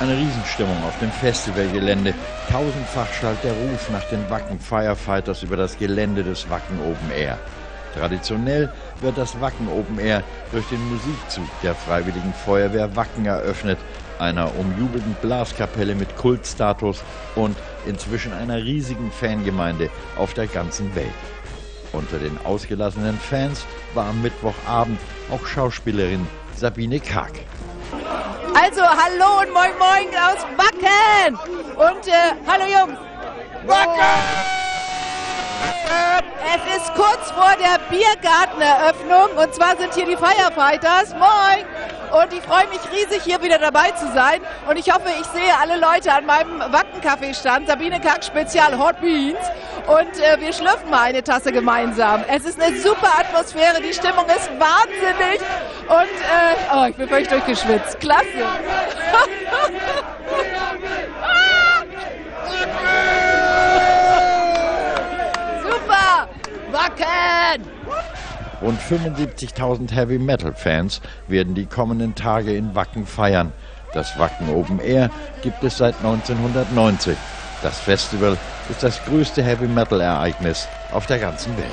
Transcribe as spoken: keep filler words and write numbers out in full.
Eine Riesenstimmung auf dem Festivalgelände. Tausendfach schallt der Ruf nach den Wacken Firefighters über das Gelände des Wacken Open Air. Traditionell wird das Wacken Open Air durch den Musikzug der Freiwilligen Feuerwehr Wacken eröffnet, einer umjubelten Blaskapelle mit Kultstatus und inzwischen einer riesigen Fangemeinde auf der ganzen Welt. Unter den ausgelassenen Fans war am Mittwochabend auch Schauspielerin Sabine Kaack. Also hallo und moin moin aus Wacken und äh, hallo Jungs. Wacken! Es ist kurz vor der Biergarteneröffnung und zwar sind hier die Firefighters. Moin! Und ich freue mich riesig, hier wieder dabei zu sein. Und ich hoffe, ich sehe alle Leute an meinem Wacken-Kaffeestand. Sabine Kaack Spezial Hot Beans. Und äh, wir schlürfen mal eine Tasse gemeinsam. Es ist eine super Atmosphäre. Die Stimmung ist wahnsinnig. Und, äh, oh, ich bin völlig durchgeschwitzt. Klasse. Super. Wacken. Rund fünfundsiebzigtausend Heavy-Metal-Fans werden die kommenden Tage in Wacken feiern. Das Wacken Open Air gibt es seit neunzehnhundertneunzig. Das Festival ist das größte Heavy-Metal-Ereignis auf der ganzen Welt.